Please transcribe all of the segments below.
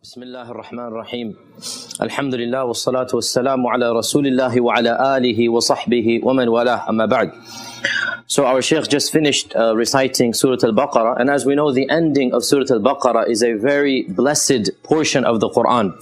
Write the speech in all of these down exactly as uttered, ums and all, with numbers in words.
Bismillah ar-Rahman ar-Rahim. Alhamdulillah wa salatu wa salamu ala rasulillahi wa ala alihi wa sahbihi wa man walah, amma ba'd. So our Shaykh just finished uh, reciting Surah Al-Baqarah, and as we know, the ending of Surah Al-Baqarah is a very blessed portion of the Qur'an.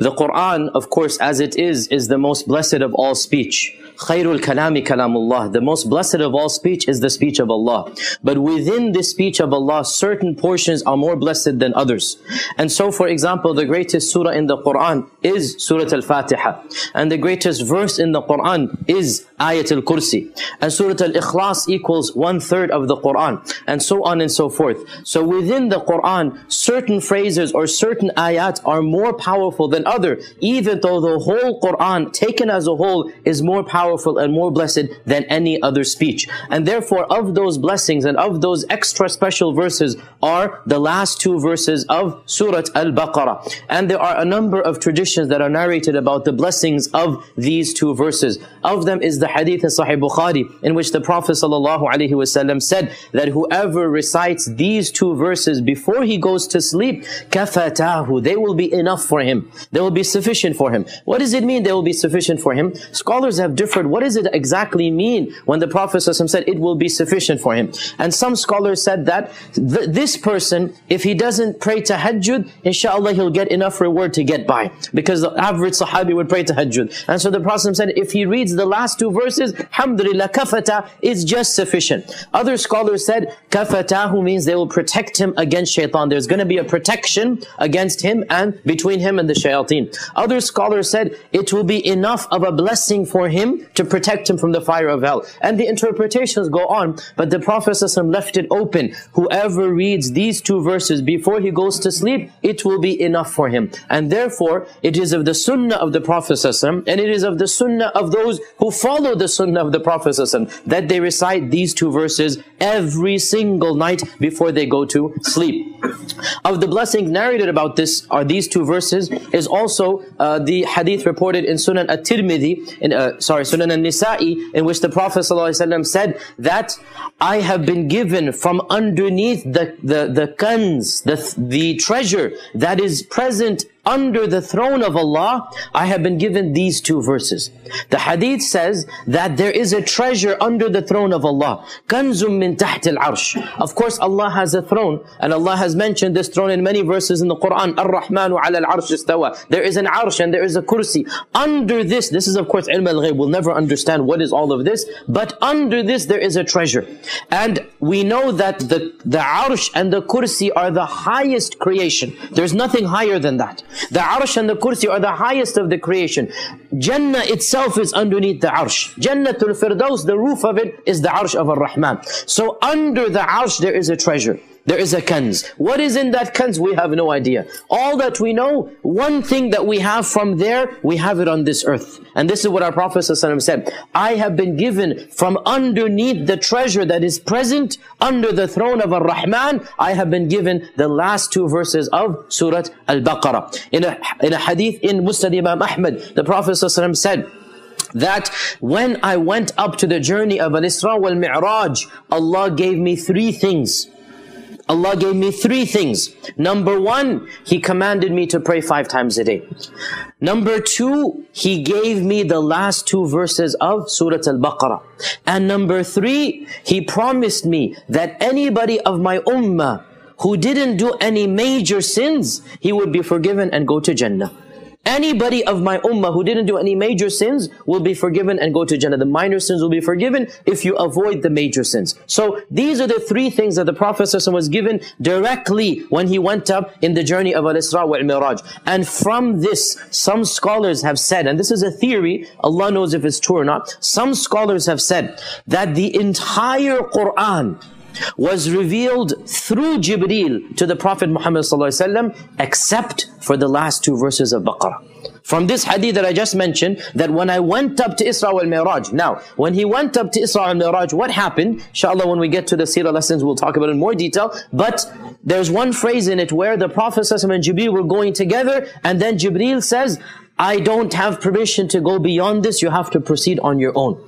The Qur'an, of course, as it is, is the most blessed of all speech. Khairul kalami kalamullah. The most blessed of all speech is the speech of Allah. But within the speech of Allah, certain portions are more blessed than others. And so, for example, the greatest surah in the Qur'an is Surah Al-Fatiha. And the greatest verse in the Qur'an is Ayat al-Kursi. And Surah Al-Ikhlas equals one third of the Qur'an. And so on and so forth. So within the Qur'an, certain phrases or certain ayat are more powerful than other, even though the whole Qur'an taken as a whole is more powerful and more blessed than any other speech. And therefore, of those blessings and of those extra special verses are the last two verses of Surah Al-Baqarah. And there are a number of traditions that are narrated about the blessings of these two verses. Of them is the hadith in Sahih Bukhari, in which the Prophet ﷺ said that whoever recites these two verses before he goes to sleep, kafatahu, they will be enough for him. They will be sufficient for him. What does it mean they will be sufficient for him? Scholars have different. What does it exactly mean when the Prophet ﷺ said it will be sufficient for him? And some scholars said that th this person, if he doesn't pray tahajjud, inshallah he'll get enough reward to get by, because the average Sahabi would pray tahajjud. And so the Prophet ﷺ said if he reads the last two verses, alhamdulillah, kafata, is just sufficient. Other scholars said kafatahu means they will protect him against shaitan. There's going to be a protection against him and between him and the shayateen. Other scholars said it will be enough of a blessing for him to protect him from the fire of hell. And the interpretations go on, but the Prophet ﷺ left it open. Whoever reads these two verses before he goes to sleep, it will be enough for him. And therefore, it is of the sunnah of the Prophet ﷺ, and it is of the sunnah of those who follow the sunnah of the Prophet ﷺ, that they recite these two verses every single night before they go to sleep. Of the blessings narrated about this are these two verses, is also uh, the hadith reported in Sunan At-Tirmidhi, in, uh, sorry, Sunan An-Nisai, in which the Prophet ﷺ said that I have been given from underneath the, the, the kanz, the, the treasure that is present under the throne of Allah, I have been given these two verses. The hadith says that there is a treasure under the throne of Allah. Kanzum min taht al-arsh. Of course, Allah has a throne, and Allah has mentioned this throne in many verses in the Qur'an. Ar-Rahman ala al-arsh istawa. There is an arsh and there is a kursi. Under this, this is of course ilm al-ghayb, we'll never understand what is all of this, but under this there is a treasure. And we know that the, the arsh and the kursi are the highest creation. There's nothing higher than that. The arsh and the kursi are the highest of the creation. Jannah itself is underneath the arsh. Jannatul Firdaus, the roof of it, is the arsh of Ar-Rahman. So under the arsh there is a treasure. There is a kanz. What is in that kanz? We have no idea. All that we know, one thing that we have from there, we have it on this earth. And this is what our Prophet ﷺ said. I have been given from underneath the treasure that is present under the throne of Ar-Rahman, I have been given the last two verses of Surah Al-Baqarah. In a, in a hadith in Musnad Imam Ahmad, the Prophet ﷺ said that when I went up to the journey of Al-Isra wal-Mi'raj, Allah gave me three things. Allah gave me three things. Number one, He commanded me to pray five times a day. Number two, He gave me the last two verses of Surah Al-Baqarah. And number three, He promised me that anybody of my ummah who didn't do any major sins, he would be forgiven and go to Jannah. Anybody of my ummah who didn't do any major sins will be forgiven and go to Jannah. The minor sins will be forgiven if you avoid the major sins. So these are the three things that the Prophet ﷺ was given directly when he went up in the journey of Al-Isra wal-Mi'raj. And from this, some scholars have said, and this is a theory, Allah knows if it's true or not, some scholars have said that the entire Qur'an was revealed through Jibreel to the Prophet Muhammad ﷺ, except for the last two verses of Baqarah. From this hadith that I just mentioned, that when I went up to Isra wal-Mi'raj. Now, when he went up to Isra wal-Mi'raj, what happened? Inshallah, when we get to the seerah lessons, we'll talk about it in more detail. But there's one phrase in it where the Prophet ﷺ and Jibreel were going together, and then Jibreel says, I don't have permission to go beyond this, you have to proceed on your own.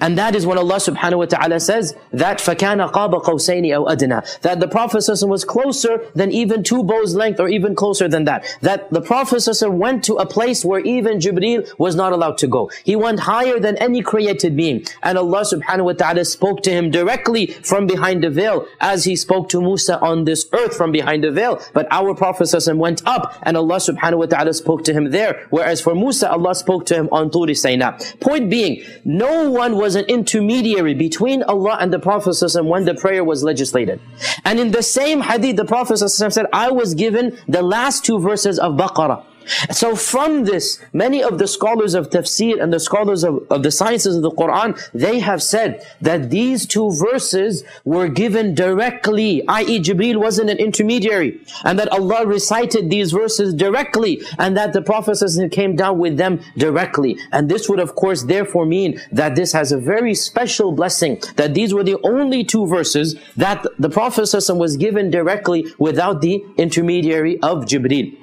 And that is what Allah subhanahu wa ta'ala says, that فَكَانَ قَابَ قَوْسَيْنِ أَوْ أَدْنَى, that the Prophet was closer than even two bows length or even closer than that. That the Prophet went to a place where even Jibreel was not allowed to go. He went higher than any created being. And Allah subhanahu wa ta'ala spoke to him directly from behind the veil, as he spoke to Musa on this earth from behind the veil. But our Prophet went up and Allah subhanahu wa ta'ala spoke to him there. Whereas for Musa, Allah spoke to him on Turi Saina. Point being, no one was an intermediary between Allah and the Prophet when the prayer was legislated. And in the same hadith, the Prophet said, I was given the last two verses of Baqarah. So from this, many of the scholars of Tafsir and the scholars of, of the sciences of the Qur'an, they have said that these two verses were given directly, that is. Jibreel wasn't an intermediary, and that Allah recited these verses directly, and that the Prophet came down with them directly. And this would of course therefore mean that this has a very special blessing, that these were the only two verses that the Prophet was given directly without the intermediary of Jibreel.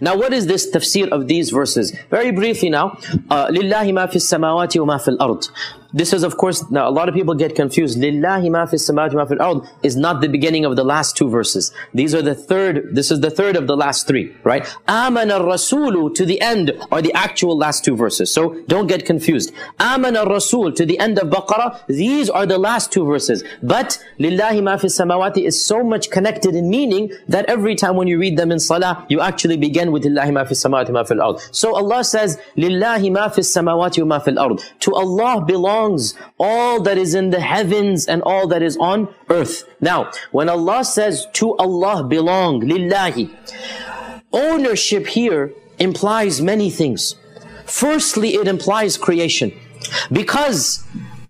Now, what is this tafsir of these verses? Very briefly now, لِلَّهِ مَا فِي السَّمَاوَاتِ وَمَا فِي الْأَرْضِ. This is of course, now a lot of people get confused. لِلَّهِ مَا فِي السَّمَاوَاتِ وَمَا فِي الْأَرْضِ is not the beginning of the last two verses. These are the third, this is the third of the last three, right? آمَنَ الرَّسُولُ to the end are the actual last two verses. So, don't get confused. آمَنَ الرَّسُولُ to the end of Baqarah, these are the last two verses. But, لِلَّهِ مَا فِي السَّمَاوَاتِ is so much connected in meaning that every time when you read them in Salah, you actually begin with لِلَّهِ مَا فِي السَّمَاوَاتِ وَمَا فِي الْأَرْضِ. So Allah says, لِلَّهِ مَا فِي السَّمَاوَاتِ وَمَا فِي الْأَرْضِ. To Allah belongs all that is in the heavens and all that is on earth. Now, when Allah says to Allah belong, lillahi, ownership here implies many things. Firstly, it implies creation, because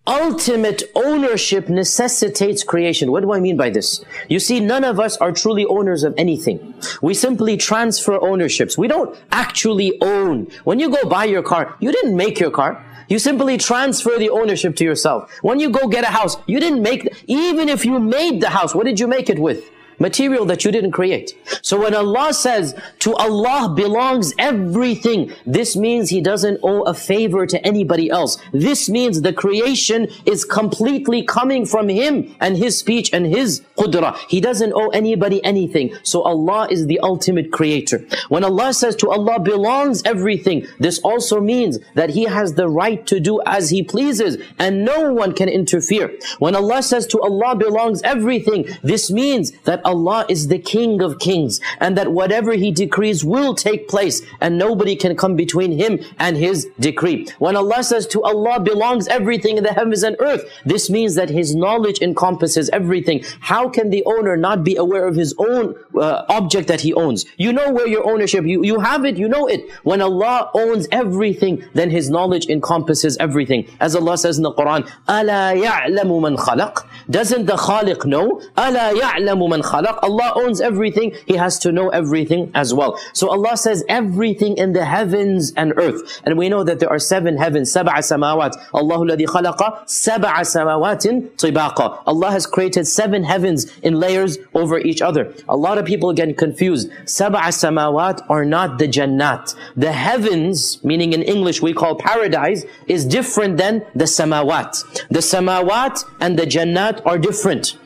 ultimate ownership necessitates creation. What do I mean by this? You see, none of us are truly owners of anything. We simply transfer ownerships. We don't actually own. When you go buy your car, you didn't make your car. You simply transfer the ownership to yourself. When you go get a house, you didn't make, even if you made the house, what did you make it with? Material that you didn't create. So when Allah says, to Allah belongs everything, this means He doesn't owe a favor to anybody else. This means the creation is completely coming from Him and His speech and His qudrah. He doesn't owe anybody anything. So Allah is the ultimate creator. When Allah says, to Allah belongs everything, this also means that He has the right to do as He pleases and no one can interfere. When Allah says, to Allah belongs everything, this means that Allah is the King of Kings, and that whatever He decrees will take place, and nobody can come between Him and His decree. When Allah says, to Allah belongs everything in the heavens and earth, this means that His knowledge encompasses everything. How can the owner not be aware of his own uh, object that he owns? You know where your ownership, you, you have it, you know it. When Allah owns everything, then His knowledge encompasses everything. As Allah says in the Qur'an, أَلَا يَعْلَمُ مَنْ خَلَقْ. Doesn't the Khaliq know? أَلَا يَعْلَمُ مَنْ خَلَقْ. Allah owns everything, He has to know everything as well. So Allah says everything in the heavens and earth. And we know that there are seven heavens, sab'a samawat. Allahu ladhi khalaqa sab'a samawatin tibaqa. Allah has created seven heavens in layers over each other. A lot of people get confused. Sab'a samawat are not the Jannat. The heavens, meaning in English we call paradise, is different than the samawat. The samawat and the Jannat are different.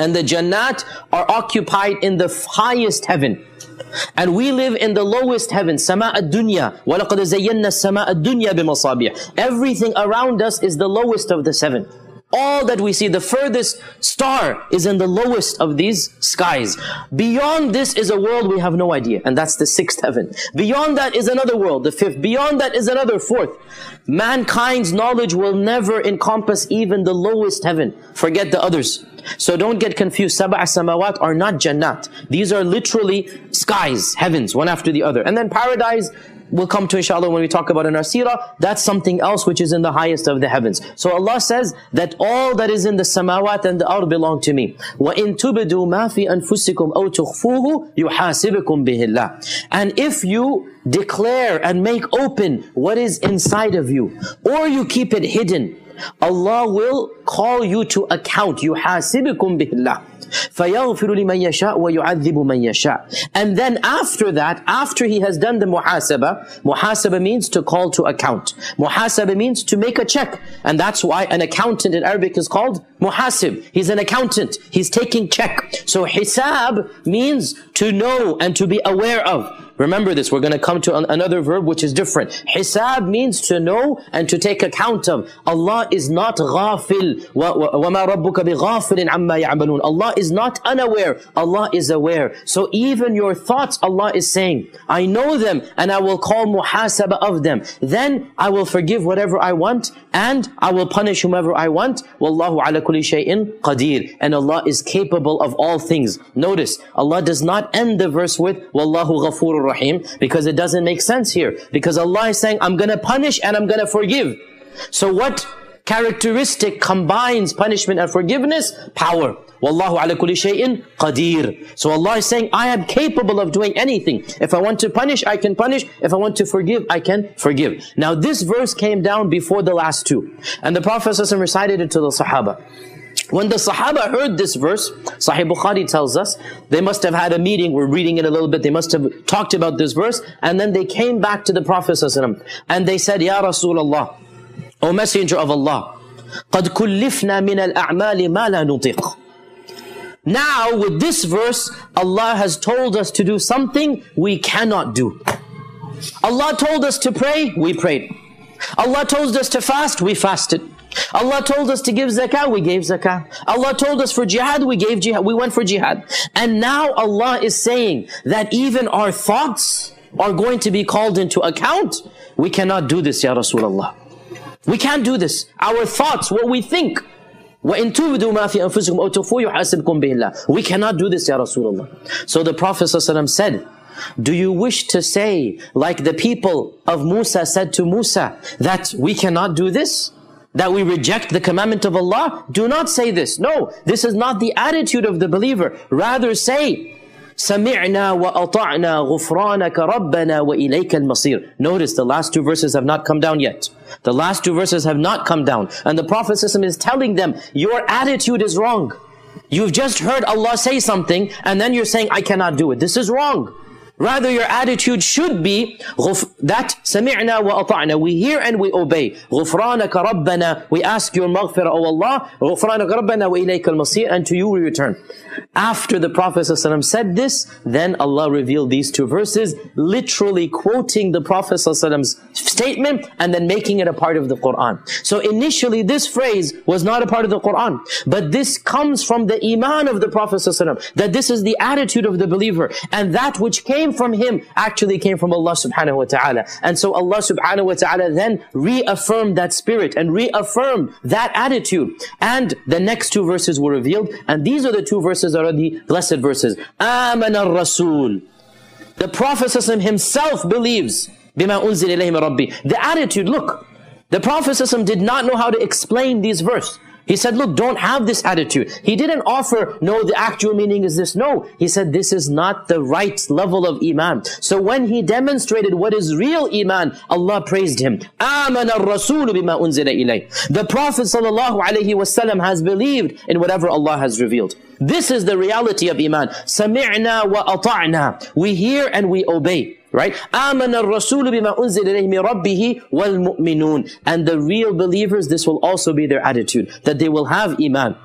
And the Jannat are occupied in the highest heaven. And we live in the lowest heaven, Sama' ad dunya. وَلَقَدْ زَيَّنَّا السَّمَاءَ الدُّنْيَا بِمَصَابِيحَ. Everything around us is the lowest of the seven. All that we see, the furthest star is in the lowest of these skies. Beyond this is a world we have no idea, and that's the sixth heaven. Beyond that is another world, the fifth. Beyond that is another, fourth. Mankind's knowledge will never encompass even the lowest heaven. Forget the others. So don't get confused. Sab'a samawat are not Jannat. These are literally skies, heavens, one after the other. And then paradise, we'll come to inshallah when we talk about in our seerah, that's something else which is in the highest of the heavens. So Allah says that all that is in the samawat and the ard belong to me. وَإِن تُبْدُوا مَا فِي أَنفُسِكُمْ أَوْ تُخْفُوهُ يُحَاسِبِكُمْ بِهِ اللَّهِ. And if you declare and make open what is inside of you, or you keep it hidden, Allah will call you to account. يُحَاسِبِكُمْ بِهِ اللَّهِ. فَيَغْفِرُ لِمَنْ يَشَاءُ وَيُعَذِّبُ مَنْ يَشَاءُ. And then after that, after he has done the muhasabah, muhasabah means to call to account. Muhasabah means to make a check. And that's why an accountant in Arabic is called muhasib. He's an accountant. He's taking check. So hisab means to know and to be aware of. Remember this, we're going to come to an, another verb which is different. Hisab means to know and to take account of. Allah is not ghafil. وَمَا رَبُّكَ بِغَافِلٍ عَمَّا يَعْمَلُونَ. Allah is not unaware. Allah is aware. So even your thoughts, Allah is saying, I know them and I will call muhasabah of them. Then I will forgive whatever I want and I will punish whomever I want. وَاللَّهُ عَلَى كُلِّ شَيْءٍ قَدِيرٍ. And Allah is capable of all things. Notice, Allah does not end the verse with وَاللَّهُ غَفُورٌ Rahim, because it doesn't make sense here. Because Allah is saying, I'm going to punish and I'm going to forgive. So what characteristic combines punishment and forgiveness? Power. Wallahu ala kulli shay'in qadir. So Allah is saying, I am capable of doing anything. If I want to punish, I can punish. If I want to forgive, I can forgive. Now this verse came down before the last two. And the Prophet ﷺ recited it to the Sahaba. When the Sahaba heard this verse, Sahih Bukhari tells us, they must have had a meeting, we're reading it a little bit, they must have talked about this verse, and then they came back to the Prophet ﷺ, and they said, Ya Rasulullah, O Messenger of Allah, قَدْ كُلِّفْنَا مِنَ الْأَعْمَالِ مَا لَا نُطِقُ. Now, with this verse, Allah has told us to do something we cannot do. Allah told us to pray, we prayed. Allah told us to fast, we fasted. Allah told us to give zakah, we gave zakah. Allah told us for jihad, we gave jihad, we went for jihad. And now Allah is saying that even our thoughts are going to be called into account. We cannot do this, Ya Rasulullah. We can't do this. Our thoughts, what we think. We cannot do this, Ya Rasulullah. So the Prophet ﷺ said, do you wish to say, like the people of Musa said to Musa, that we cannot do this? That we reject the commandment of Allah? Do not say this. No, this is not the attitude of the believer. Rather say, سَمِعْنَا وَأَطَعْنَا غُفْرَانَكَ رَبَّنَا وَإِلَيْكَ الْمَصِيرُ. Notice the last two verses have not come down yet. The last two verses have not come down. And the Prophet ﷺ is telling them, your attitude is wrong. You've just heard Allah say something, and then you're saying, I cannot do it. This is wrong. Rather, your attitude should be that سَمِعْنَا وَأَطَعْنَا. We hear and we obey. غُفْرَانَكَ رَبَّنَا. We ask your maghfirah, O Allah. غُفْرَانَكَ رَبَّنَا وَإِلَيْكَ الْمَصِيرُ. And to you we return. After the Prophet ﷺ said this, then Allah revealed these two verses, literally quoting the Prophet ﷺ's statement and then making it a part of the Qur'an. So initially this phrase was not a part of the Qur'an, but this comes from the iman of the Prophet ﷺ, that this is the attitude of the believer, and that which came from him actually came from Allah subhanahu wa ta'ala. And so Allah subhanahu wa ta'ala then reaffirmed that spirit and reaffirmed that attitude. And the next two verses were revealed, and these are the two verses that are the blessed verses. Amana ar-Rasul. The Prophet himself believes bima unzila ilayhi min rabbi. The attitude, look, the Prophet did not know how to explain these verses. He said, look, don't have this attitude. He didn't offer, no, the actual meaning is this. No, he said, this is not the right level of iman. So when he demonstrated what is real iman, Allah praised him. Amana ar-Rasul bima unzila ilayhi. The Prophet sallallahu alaihi wasallam has believed in whatever Allah has revealed. This is the reality of iman. Sami'na wa ata'na. We hear and we obey. Right? Amana ar-Rasul bima unzila ilayhi min rabbih wal mu'minun. And the real believers, this will also be their attitude, that they will have iman.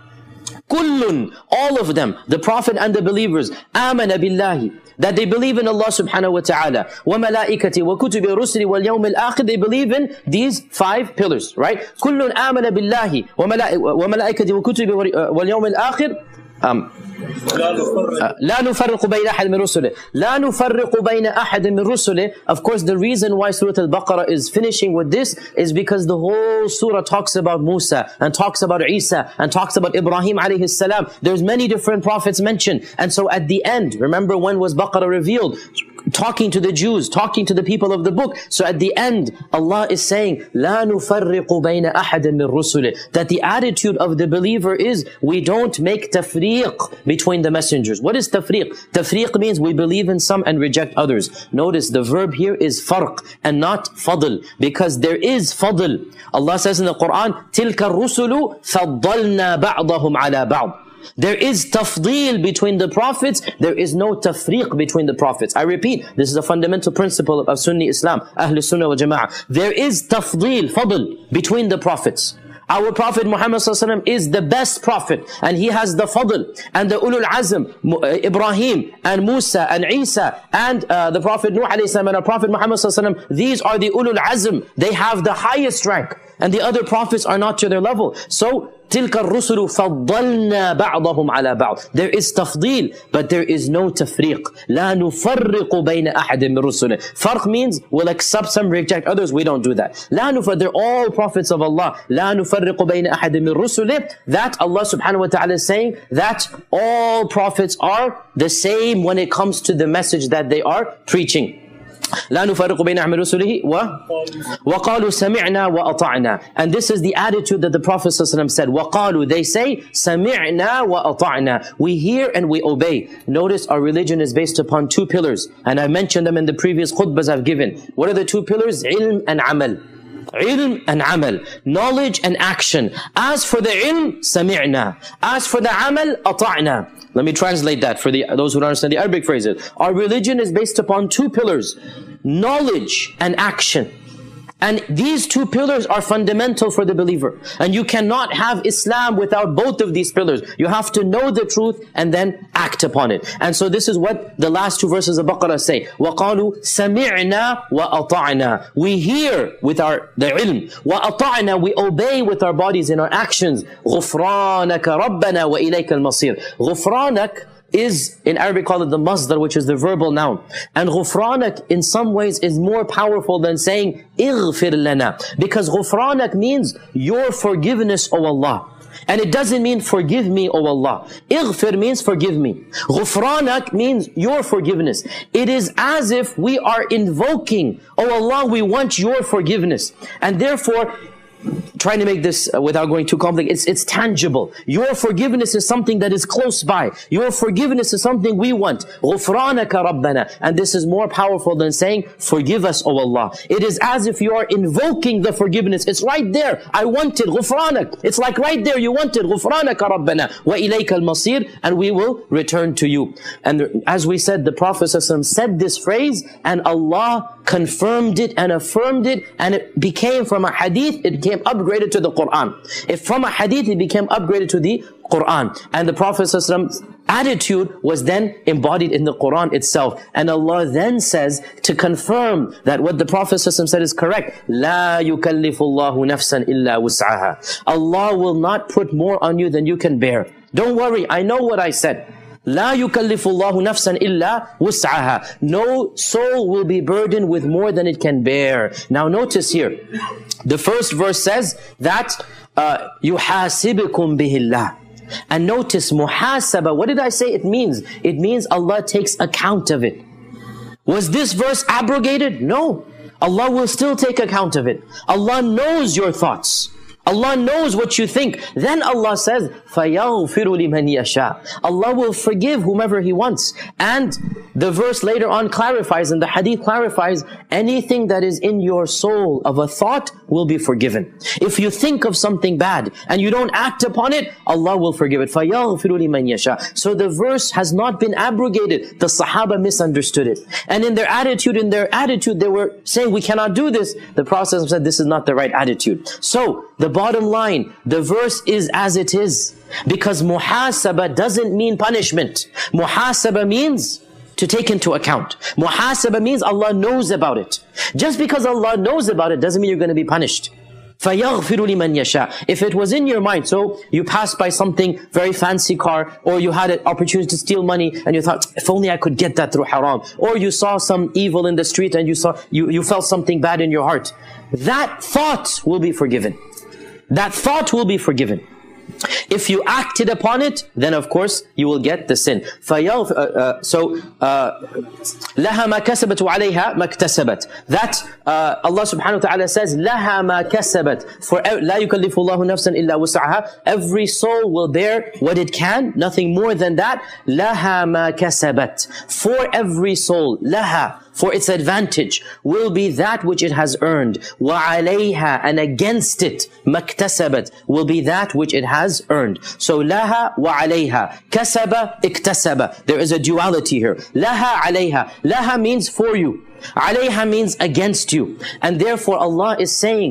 Kullun, all of them, the Prophet and the believers, amana billahi, that they believe in Allah subhanahu wa ta'ala, wa malaikati wa kutubi rusuli wal yawm al-akhir. They believe in these five pillars, right? Kullun amana billahi wa malaikati wa kutubi wal yawm al-akhir. Um, uh, of course, the reason why Surah Al-Baqarah is finishing with this is because the whole surah talks about Musa and talks about Isa and talks about Ibrahim alayhi salam. There's many different prophets mentioned. And so at the end, remember when was Baqarah revealed? Talking to the Jews, talking to the people of the book. So at the end, Allah is saying, لَا نُفَرِّقُ بَيْنَ أَحَدٍ مِّن رُسُلِهِ. That the attitude of the believer is, we don't make tafriq between the messengers. What is tafriq? Tafriq means we believe in some and reject others. Notice the verb here is farq and not fadl, because there is fadl. Allah says in the Qur'an, تِلْكَ الرُّسُلُ فَضَّلْنَا بَعْضَهُمْ عَلَى بَعْضٍ. There is tafdeel between the prophets. There is no tafriq between the prophets. I repeat, this is a fundamental principle of Sunni Islam, Ahlus Sunnah wa Jama'ah. There is tafdeel, fadl, between the prophets. Our Prophet Muhammad ﷺ is the best Prophet, and he has the Fadl and the Ulul Azm, Ibrahim and Musa and Isa and uh, the Prophet Nuh alayhi salam and our Prophet Muhammad ﷺ. These are the Ulul Azm. They have the highest rank, and the other Prophets are not to their level. So, تِلْكَ الرُّسُلُ فَضَّلْنَا بَعْضَهُم عَلَى بَعْضٍ. There is tafdeel, but there is no tafriq. لَا نُفَرِّقُ بَيْنَ أَحْدٍ مِّن رُسُلِهِ. Farq means we'll accept some, reject others. We don't do that. لَا نُفَرِّقُ. They're all prophets of Allah. لَا نُفَرِّقُ بَيْنَ أَحْدٍ مِّن رُسُلِهِ. That Allah subhanahu wa ta'ala is saying that all prophets are the same when it comes to the message that they are preaching. لا نفرق بين أحد رسله وقالوا سمعنا وأطعنا. And this is the attitude that the Prophet ﷺ said. وقالوا, they say, سمعنا وأطعنا. We hear and we obey. Notice our religion is based upon two pillars, and I mentioned them in the previous khutbahs I've given. What are the two pillars? علم and عمل. Ilm and amal, knowledge and action. As for the ilm, sami'na. As for the amal, ata'na. Let me translate that for the, those who don't understand the Arabic phrases. Our religion is based upon two pillars, knowledge and action. And these two pillars are fundamental for the believer. And you cannot have Islam without both of these pillars. You have to know the truth and then act upon it. And so this is what the last two verses of Baqarah say. وَقَالُوا سَمِعْنَا وَأَطَعْنَا. We hear with our the ilm. وَأَطَعْنَا. We obey with our bodies and our actions. غُفْرَانَكَ رَبَّنَا وَإِلَيْكَ الْمَصِيرُ. غُفْرَانَك is, in Arabic, called it the masdar, which is the verbal noun. And ghufranak, in some ways, is more powerful than saying, اغفر لنا. Because ghufranak means, your forgiveness, O Allah. And it doesn't mean, forgive me, O Allah. Ighfir means, forgive me. Ghufranak means, your forgiveness. It is as if we are invoking, O Allah, we want your forgiveness. And therefore, trying to make this without going too complex, it's, it's tangible. Your forgiveness is something that is close by. Your forgiveness is something we want. غُفْرَانَكَ رَبَّنَا. And this is more powerful than saying, forgive us, O Allah. It is as if you are invoking the forgiveness. It's right there. I want it. غُفْرَانَكَ. It's like right there. You want it. غُفْرَانَكَ رَبَّنَا وَإِلَيْكَ الْمَصِيرُ. And we will return to you. And as we said, the Prophet ﷺ said this phrase, and Allah confirmed it and affirmed it, and it became from a hadith, it became upgraded to the Qur'an. If from a hadith, it became upgraded to the Qur'an. And the Prophet ﷺ's attitude was then embodied in the Qur'an itself. And Allah then says, to confirm that what the Prophet ﷺ said is correct, لَا يُكَلِّفُ اللَّهُ نَفْسًا إِلَّا وُسْعَهَا. Allah will not put more on you than you can bear. Don't worry, I know what I said. لا يكلف الله نفسا إلا وسعها. No soul will be burdened with more than it can bear. Now notice here, the first verse says that uh, يحاسبكم به الله. And notice muhasaba, what did I say it means? It means Allah takes account of it. Was this verse abrogated? No. Allah will still take account of it. Allah knows your thoughts. Allah knows what you think. Then Allah says, فَيَغْفِرُ لِمَنْ يَشَاءُ. Allah will forgive whomever He wants. And the verse later on clarifies, and the hadith clarifies, anything that is in your soul of a thought will be forgiven. If you think of something bad and you don't act upon it, Allah will forgive it. فَيَغْفِرُ لِمَنْ يَشَاءُ. So the verse has not been abrogated. The Sahaba misunderstood it. And in their attitude, in their attitude, they were saying, we cannot do this. The Prophet said, this is not the right attitude. So, the bottom line, the verse is as it is. Because muhasaba doesn't mean punishment. Muhasaba means to take into account. Muhasaba means Allah knows about it. Just because Allah knows about it doesn't mean you're going to be punished. فَيَغْفِرُ لِمَنْ يَشَاءُ. If it was in your mind, so you passed by something, very fancy car, or you had an opportunity to steal money, and you thought, if only I could get that through haram. Or you saw some evil in the street, and you saw you, you felt something bad in your heart. That thought will be forgiven. That thought will be forgiven. If you acted upon it, then of course you will get the sin. فَيَغْفِ, uh, uh, so, uh, لَهَا مَا كَسَبَتْ وَعَلَيْهَا مَا اكْتَسَبَتْ. That uh, Allah subhanahu wa ta'ala says, لَهَا مَا كَسَبَتْ. For لَا يُكَلِّفُ اللَّهُ نَفْسًا إِلَّا وُسْعَهَا. Every soul will bear what it can, nothing more than that. لَهَا مَا كَسَبَتْ. For every soul, لَهَا, for its advantage, will be that which it has earned. وَعَلَيْهَا, and against it, مَا اكْتَسَبَتْ, will be that which it has has earned. So laha wa alayha, kasaba, iktasaba. There is a duality here. Laha alayha. Laha means for you. Alayha means against you. And therefore Allah is saying,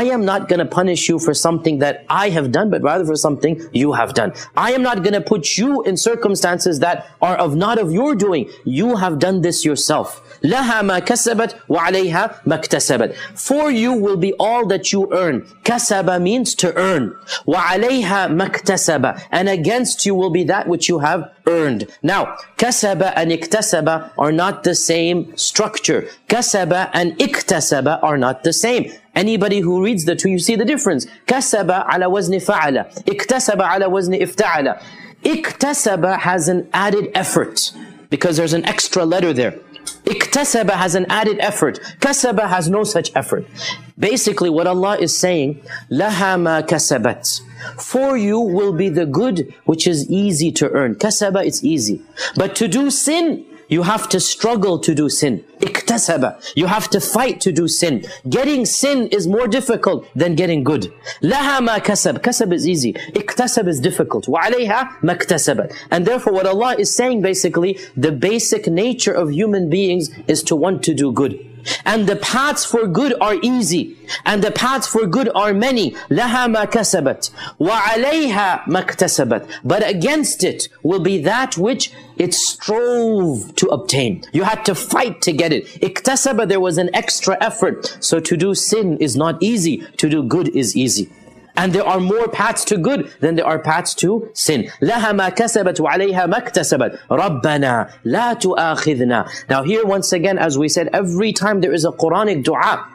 I am not going to punish you for something that I have done, but rather for something you have done. I am not going to put you in circumstances that are of not of your doing. You have done this yourself. Laha ma kasabat wa alayha ma iktasabat. For you will be all that you earn. Kasaba means to earn. Wa alayha ma iktasaba. And against you will be that which you have earned. Now, kasaba and iktasaba are not the same structure. Kasaba and iktasaba are not the same. Anybody who reads the two, you see the difference. Kasaba ala wazni fa'ala. Iktasaba ala wazni ifta'ala. Iktasaba has an added effort, because there's an extra letter there. Iktasaba has an added effort. Kasaba has no such effort. Basically what Allah is saying, laha ma kasabat. For you will be the good which is easy to earn. Kasaba, it's easy. But to do sin, you have to struggle to do sin. Iktasaba. You have to fight to do sin. Getting sin is more difficult than getting good. Laha ma kasab. Kasab is easy. Iktasab is difficult. Wa alayha ma iktasabat. And therefore what Allah is saying basically, the basic nature of human beings is to want to do good. And the paths for good are easy. And the paths for good are many. Laha ma kasabat. Wa alayha ma iktasabat. But against it will be that which it strove to obtain. You had to fight to get it. Iktasaba, there was an extra effort. So to do sin is not easy. To do good is easy. And there are more paths to good than there are paths to sin. لَهَا مَا كَسَبَتْ وَعَلَيْهَا مَا اكْتَسَبَتْ رَبَّنَا لَا تُؤَاخِذْنَا. Now here once again, as we said, every time there is a Quranic dua,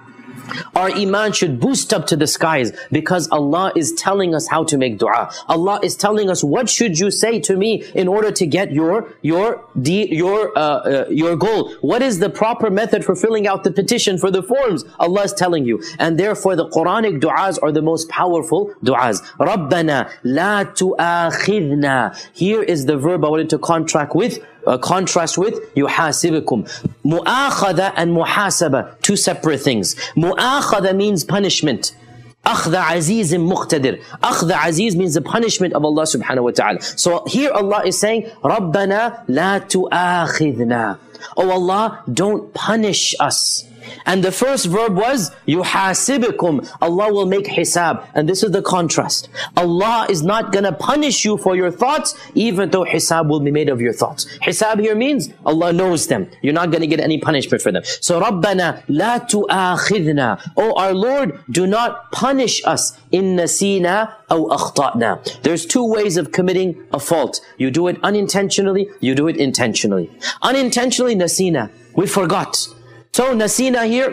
our iman should boost up to the skies, because Allah is telling us how to make dua. Allah is telling us, what should you say to me in order to get your your your uh, uh, your goal? What is the proper method for filling out the petition for the forms? Allah is telling you, and therefore the Quranic du'as are the most powerful du'as. Rabbana la tu'akhidna. Here is the verb I wanted to contract with. Uh, contrast with yuhasibukum. Mu'akhada and muhasaba, two separate things. Mu'akhada means punishment. Akhda aziz muqtadir. Akhda aziz means the punishment of Allah subhanahu wa ta'ala. So here Allah is saying, Rabbana la tu'akhidna. Oh Allah, don't punish us. And the first verb was yuhasibukum. Allah will make hisab. And this is the contrast. Allah is not going to punish you for your thoughts, even though hisab will be made of your thoughts. Hisab here means Allah knows them. You're not going to get any punishment for them. So Rabbana la tu'akhidna. Oh our Lord, do not punish us. In nasina aw akhta'na. There's two ways of committing a fault. You do it unintentionally, you do it intentionally. Unintentionally, nasina. We forgot. So nasina here,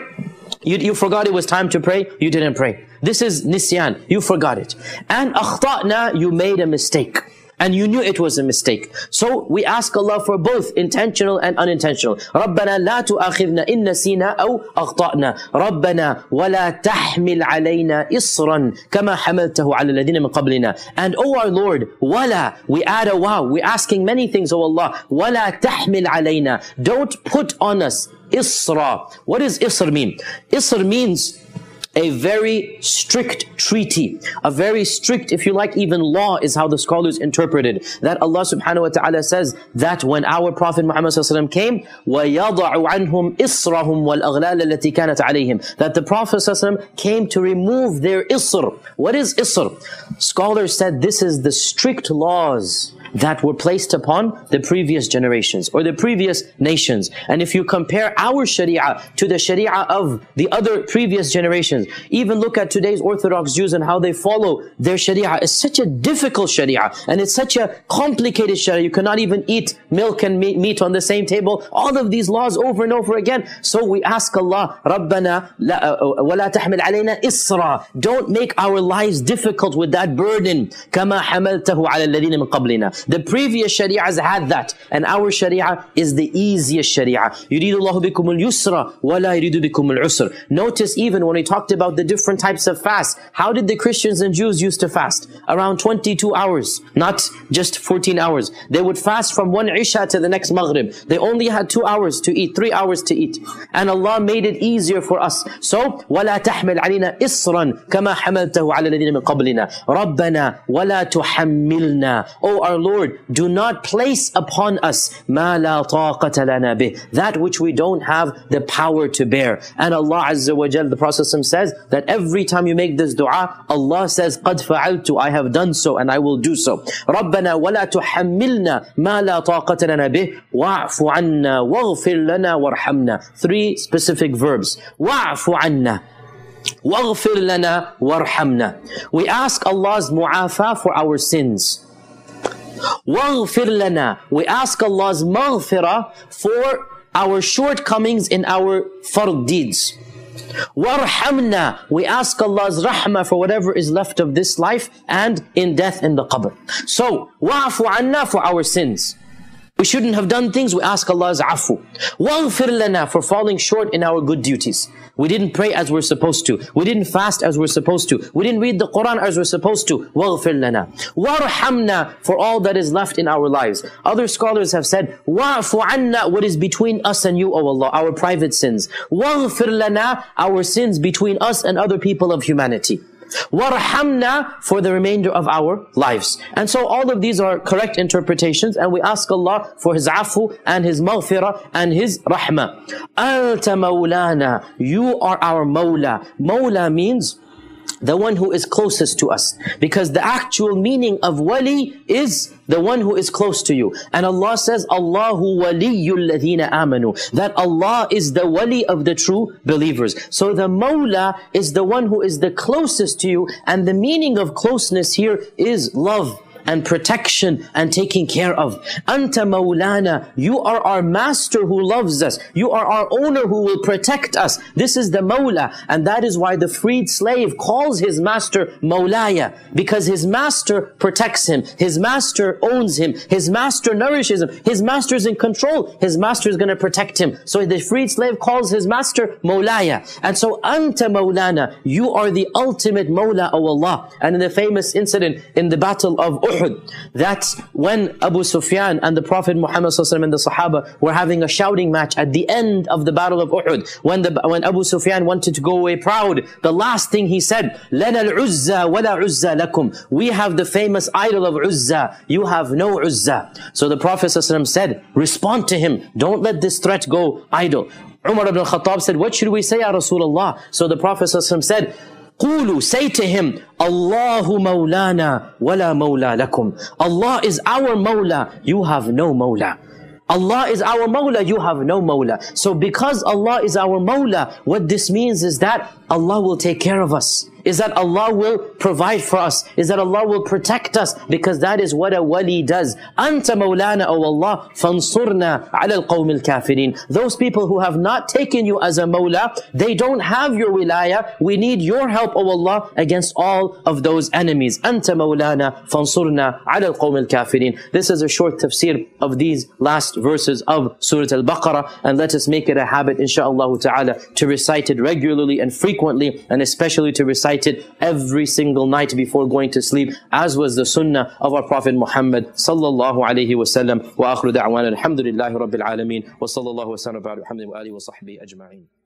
you, you forgot it was time to pray, you didn't pray. This is nisyan, you forgot it. And akhta'na, you made a mistake. And you knew it was a mistake. So we ask Allah for both intentional and unintentional. رَبَّنَا لَا تُؤَخِذْنَا إِن نَسِينَا أَوْ أَخْطَأْنَا رَبَّنَا وَلَا تَحْمِلْ عَلَيْنَا إِصْرًا كَمَا حَمَلْتَهُ عَلَى الَّذِينَ مِنْ قَبْلِنَا. And O our Lord, وَلَا, we add a wow, we're asking many things, O Allah. وَلَا تَحْمِلْ عَلَيْنَا, don't put on us. Isra. What does Isra mean? Isra means a very strict treaty, a very strict, if you like, even law is how the scholars interpreted that. Allah subhanahu wa ta'ala says that when our Prophet Muhammad sallallahu alaihi wasallam came, that the Prophet sallallahu alaihi wasallam came to remove their Isr. What is Isr? Scholars said this is the strict laws that were placed upon the previous generations or the previous nations. And if you compare our sharia to the sharia of the other previous generations, even look at today's Orthodox Jews and how they follow their sharia. It's such a difficult sharia, and it's such a complicated sharia. You cannot even eat milk and meat on the same table. All of these laws over and over again. So we ask Allah, Rabbana wala tahmil alayna isra, don't make our lives difficult with that burden. Kama hamaltahu ala alladhina min qablina. The previous shari'ahs had that, and our shari'ah is the easiest shari'ah. يُرِيدُ اللَّهُ بِكُمُ الْيُسْرَ وَلَا يُرِيدُ بِكُمُ الْعُسْرَ. Notice even when we talked about the different types of fast, how did the Christians and Jews used to fast? Around twenty-two hours, not just fourteen hours. They would fast from one Isha to the next Maghrib. They only had two hours to eat, three hours to eat. And Allah made it easier for us. So, وَلَا تَحْمَلْ عَلَيْنَا إِسْرًا كَمَا حَمَلْتَهُ عَلَى الَّذِينَ مِنْ قَبْلِنَا رَبَّنَا وَلَا تُحَمِّلْنَا. Oh our Lord, do not place upon us مَا لَا طَاقَةَ لَنَا بِهِ, that which we don't have the power to bear. And Allah Azza wa Jal, the Prophet says that every time you make this dua, Allah says, قَدْ فَعَلْتُ, I have done so and I will do so. رَبَّنَا وَلَا تُحَمِّلْنَا مَا لَا طَاقَةَ لَنَا بِهِ وَعْفُ عَنَّا وَاغْفِرْ لَنَا وَارْحَمْنَا. Three specific verbs. وَعْفُ عَنَّا, وَاغْفِرْ لَنَا وَارْحَمْنَا. We ask Allah's mu'afa for our sins. وَاغْفِرْ لَنَا, we ask Allah's maghfirah for our shortcomings in our fard deeds. وَارْحَمْنَا, we ask Allah's rahmah for whatever is left of this life and in death in the qabr. So, وَعْفُ عَنَّا, for our sins. We shouldn't have done things, we ask Allah's afu. وَاغْفِرْ لَنَا, for falling short in our good duties. We didn't pray as we're supposed to. We didn't fast as we're supposed to. We didn't read the Qur'an as we're supposed to. وَاغْفِرْ لَنَا وَارْحَمْنَا, for all that is left in our lives. Other scholars have said, وَعْفُ عَنَّا, what is between us and you, O Allah, our private sins. وَاغْفِرْ لَنَا, our sins between us and other people of humanity. وَارْحَمْنَا, for the remainder of our lives. And so all of these are correct interpretations, and we ask Allah for His afu and His maghfirah and His rahmah. أَنْتَ مَوْلَانَا, you are our mawla. Mawla means the one who is closest to us, because the actual meaning of wali is the one who is close to you. And Allah says, Allahu waliyul ladhina amanu, that Allah is the wali of the true believers. So the mawla is the one who is the closest to you, and the meaning of closeness here is love and protection and taking care of. Anta Maulana, you are our master who loves us. You are our owner who will protect us. This is the Mawla, and that is why the freed slave calls his master Mawlaya, because his master protects him, his master owns him, his master nourishes him, his master is in control, his master is going to protect him. So the freed slave calls his master Mawlaya. And so Anta Maulana, you are the ultimate Mawla, O Allah. And in the famous incident in the Battle of Uhud, that's when Abu Sufyan and the Prophet Muhammad ﷺ and the Sahaba were having a shouting match at the end of the Battle of Uhud. When the when Abu Sufyan wanted to go away proud, the last thing he said, لَنَا الْعُزَّى وَلَا عُزَّى لَكُمْ, we have the famous idol of Uzza, you have no Uzza. So the Prophet ﷺ said, respond to him, don't let this threat go idle. Umar ibn Khattab said, what should we say, Ya Rasulullah? So the Prophet ﷺ said, قولوا, say to him, Allahu Mawlana wala Mawla lakum. Allah is our Mawla, you have no Mawla. Allah is our Mawla, you have no Mawla. So because Allah is our Mawla, what this means is that Allah will take care of us, is that Allah will provide for us, is that Allah will protect us, because that is what a wali does. Anta Mawlana, O Allah, fansurna ala al-qawm al-kafirin. Those people who have not taken you as a Mawla, they don't have your wilaya. We need your help, O Allah, against all of those enemies. Anta Mawlana, fansurna ala al-qawm al-kafirin. This is a short tafsir of these last verses of Surah Al-Baqarah, and let us make it a habit, inshaAllah ta'ala, to recite it regularly and frequently, and especially to recite it every single night before going to sleep, as was the sunnah of our Prophet Muhammad sallallahu alayhi wa sallam. Wa akhiru da'wana alhamdulillahi rabbil alameen wa sallallahu wa sallam wa alihi wa sahbihi ajma'in.